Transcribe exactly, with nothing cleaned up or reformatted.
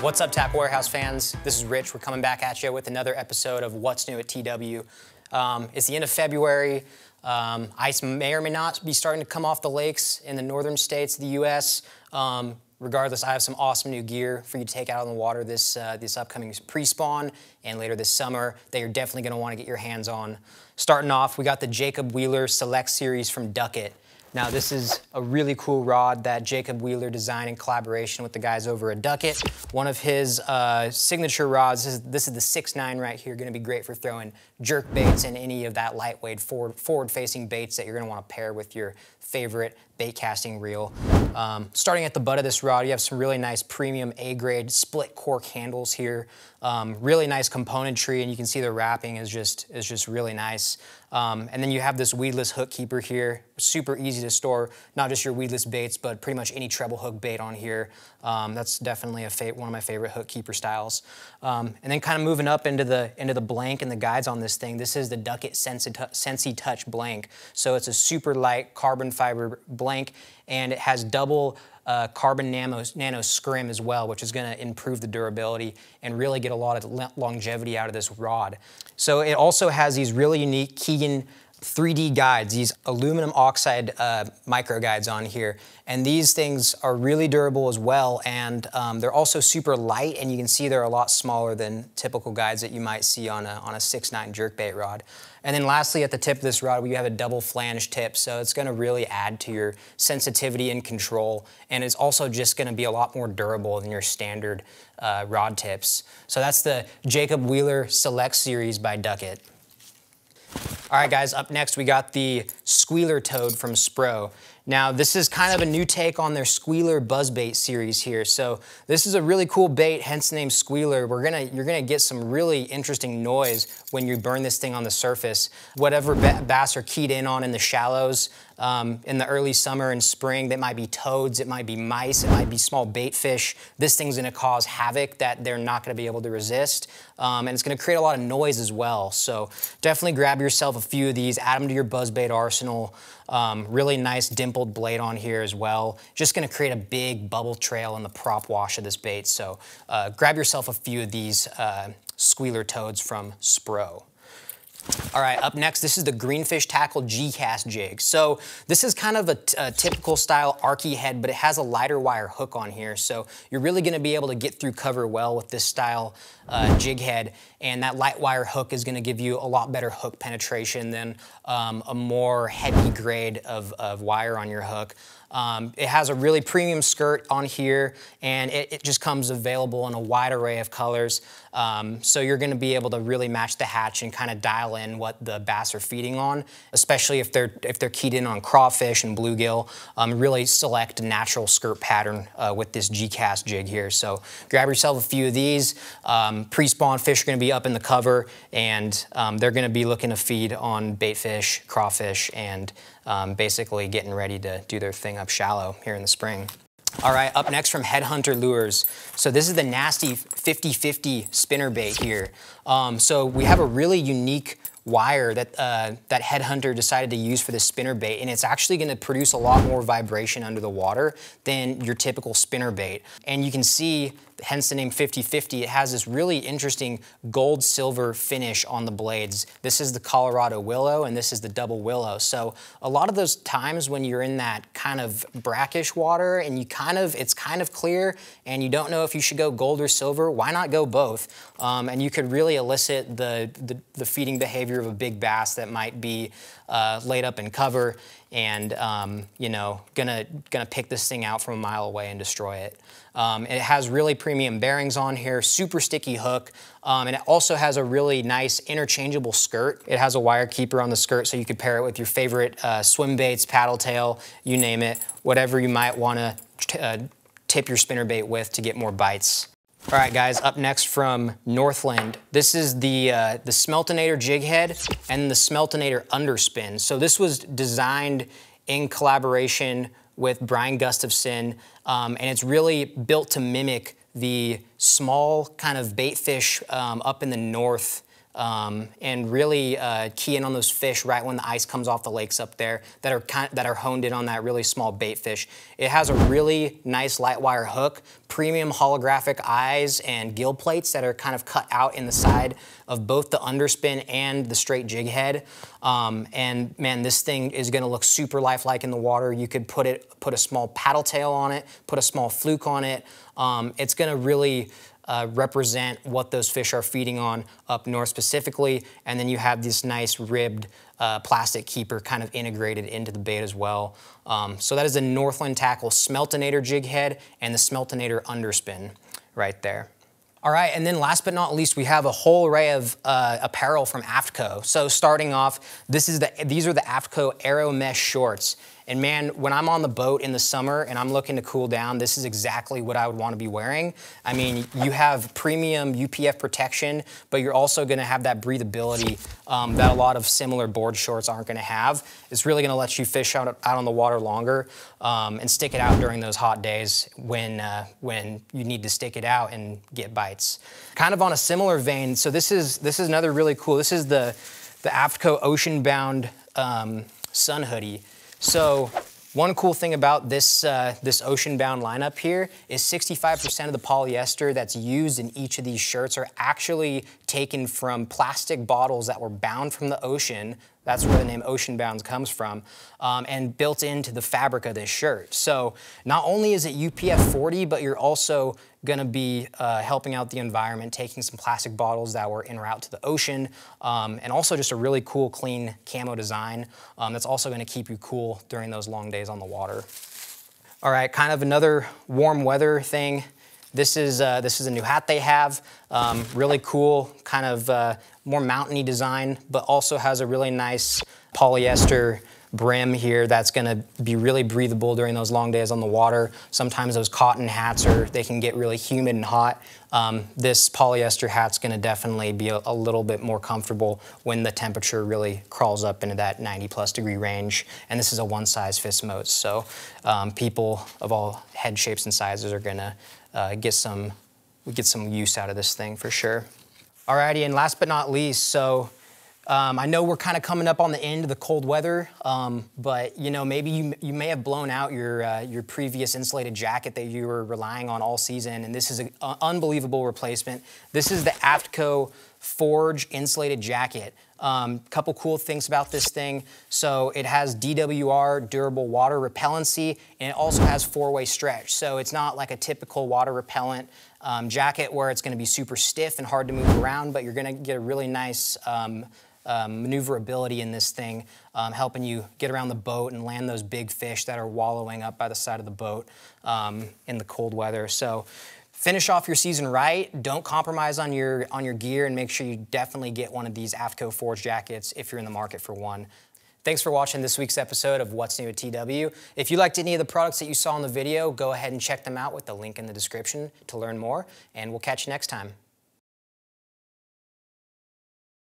What's up, Tackle Warehouse fans? This is Rich. We're coming back at you with another episode of What's New at T W. Um, it's the end of February. Um, ice may or may not be starting to come off the lakes in the northern states of the U S Um, regardless, I have some awesome new gear for you to take out on the water this, uh, this upcoming pre-spawn and later this summer that you're definitely going to want to get your hands on. Starting off, we got the Jacob Wheeler Select Series from Duckett. Now, this is a really cool rod that Jacob Wheeler designed in collaboration with the guys over at Duckett. One of his uh, signature rods, this is, this is the six nine right here, gonna be great for throwing jerk baits and any of that lightweight forward, forward-facing baits that you're gonna wanna pair with your favorite bait casting reel. Um, starting at the butt of this rod, you have some really nice premium A-grade split cork handles here. Um, really nice componentry, and you can see the wrapping is just, is just really nice. Um, and then you have this weedless hook keeper here, super easy to store, not just your weedless baits, but pretty much any treble hook bait on here. Um, that's definitely a fa one of my favorite hook keeper styles. Um, and then kind of moving up into the, into the blank and the guides on this thing, this is the Duckett Sensi, Sensi Touch blank. So it's a super light carbon fiber blank. And it has double uh, carbon nano, nano scrim as well, which is going to improve the durability and really get a lot of longevity out of this rod. So it also has these really unique Keegan three D guides, these aluminum oxide uh, micro guides on here. And these things are really durable as well, and um, they're also super light, and you can see they're a lot smaller than typical guides that you might see on a, on a six nine jerkbait rod. And then lastly, at the tip of this rod, we have a double flange tip, so it's gonna really add to your sensitivity and control, and it's also just gonna be a lot more durable than your standard uh, rod tips. So that's the Jacob Wheeler Select Series by Duckett. All right, guys, up next we got the Squealer Toad from Spro. Now, this is kind of a new take on their Squealer Buzzbait series here. So this is a really cool bait, hence the name Squealer. We're gonna, you're gonna get some really interesting noise when you burn this thing on the surface. Whatever bass are keyed in on in the shallows, um, in the early summer and spring, that might be toads, it might be mice, it might be small bait fish. This thing's gonna cause havoc that they're not gonna be able to resist. Um, and it's gonna create a lot of noise as well. So definitely grab yourself a few of these, add them to your buzzbait arsenal. Um, really nice dimpled blade on here as well. Just gonna create a big bubble trail in the prop wash of this bait. So uh, grab yourself a few of these uh, Squealer Toads from Spro. All right, up next, this is the Greenfish Tackle G-Cast jig. So this is kind of a, a typical style arky head, but it has a lighter wire hook on here. So you're really gonna be able to get through cover well with this style uh, jig head. And that light wire hook is gonna give you a lot better hook penetration than um, a more heavy grade of, of wire on your hook. Um, it has a really premium skirt on here, and it, it just comes available in a wide array of colors. Um, so you're gonna be able to really match the hatch and kind of dial in what the bass are feeding on, especially if they're, if they're keyed in on crawfish and bluegill. Um, really select a natural skirt pattern uh, with this G-Cast jig here. So grab yourself a few of these. Um, Pre-spawn fish are gonna be up in the cover, and um, they're gonna be looking to feed on baitfish, crawfish, and um, basically getting ready to do their thing up shallow here in the spring. All right, up next from Headhunter Lures. So this is the nasty fifty fifty spinnerbait here. Um, so we have a really unique wire that, uh, that Headhunter decided to use for this spinnerbait, and it's actually gonna produce a lot more vibration under the water than your typical spinnerbait. And you can see, hence the name fifty fifty, it has this really interesting gold-silver finish on the blades. This is the Colorado Willow, and this is the Double Willow. So a lot of those times when you're in that kind of brackish water and you kind of, it's kind of clear and you don't know if you should go gold or silver, why not go both? Um, and you could really elicit the, the, the feeding behavior of a big bass that might be uh, laid up in cover and, um, you know, gonna, gonna pick this thing out from a mile away and destroy it. Um, it has really premium bearings on here, super sticky hook, um, and it also has a really nice interchangeable skirt. It has a wire keeper on the skirt, so you could pair it with your favorite uh, swim baits, paddle tail, you name it, whatever you might wanna uh, tip your spinnerbait with to get more bites. All right, guys, up next from Northland. This is the, uh, the Smeltinator jig head and the Smeltinator underspin. So this was designed in collaboration with Brian Gustafson, um, and it's really built to mimic the small kind of bait fish um, up in the north, um, and really uh, key in on those fish right when the ice comes off the lakes up there that are kind of, that are honed in on that really small bait fish. It has a really nice light wire hook, premium holographic eyes and gill plates that are kind of cut out in the side of both the underspin and the straight jig head. Um, and man, this thing is gonna look super lifelike in the water. You could put it, put a small paddle tail on it, put a small fluke on it. Um, it's gonna really Uh, represent what those fish are feeding on up north specifically. And then you have this nice ribbed uh, plastic keeper kind of integrated into the bait as well. Um, so that is the Northland Tackle Smeltinator jig head and the Smeltinator underspin right there. All right, and then last but not least, we have a whole array of uh, apparel from Aftco. So starting off, this is the, these are the Aftco Air-O Mesh shorts. And man, when I'm on the boat in the summer and I'm looking to cool down, this is exactly what I would want to be wearing. I mean, you have premium U P F protection, but you're also going to have that breathability um, that a lot of similar board shorts aren't going to have. It's really going to let you fish out, out on the water longer um, and stick it out during those hot days when, uh, when you need to stick it out and get bites. Kind of on a similar vein, so this is, this is another really cool, this is the, the Aftco Ocean Bound um, Sun Hoodie. So one cool thing about this, uh, this ocean-bound lineup here is sixty-five percent of the polyester that's used in each of these shirts are actually taken from plastic bottles that were bound from the ocean. That's where the name Ocean Bound comes from, um, and built into the fabric of this shirt. So not only is it U P F forty, but you're also gonna be uh, helping out the environment, taking some plastic bottles that were en route to the ocean, um, and also just a really cool, clean camo design um, that's also gonna keep you cool during those long days on the water. All right, kind of another warm weather thing. This is, uh, this is a new hat they have, um, really cool, kind of uh, more mountainy design, but also has a really nice polyester brim here that's gonna be really breathable during those long days on the water. Sometimes those cotton hats, are they can get really humid and hot. Um, this polyester hat's gonna definitely be a, a little bit more comfortable when the temperature really crawls up into that ninety plus degree range. And this is a one size fits most, so um, people of all head shapes and sizes are gonna Uh, get some, get some use out of this thing for sure. Alrighty, and last but not least, so um, I know we're kind of coming up on the end of the cold weather, um, but you know, maybe you, you may have blown out your, uh, your previous insulated jacket that you were relying on all season, and this is an unbelievable replacement. This is the Aftco Forge insulated jacket. Um, couple cool things about this thing. So it has D W R, durable water repellency, and it also has four-way stretch. So it's not like a typical water repellent um, jacket where it's gonna be super stiff and hard to move around, but you're gonna get a really nice um, um, maneuverability in this thing, um, helping you get around the boat and land those big fish that are wallowing up by the side of the boat um, in the cold weather. So finish off your season right. Don't compromise on your, on your gear, and make sure you definitely get one of these Aftco Forge jackets if you're in the market for one. Thanks for watching this week's episode of What's New at T W. If you liked any of the products that you saw in the video, go ahead and check them out with the link in the description to learn more, and we'll catch you next time.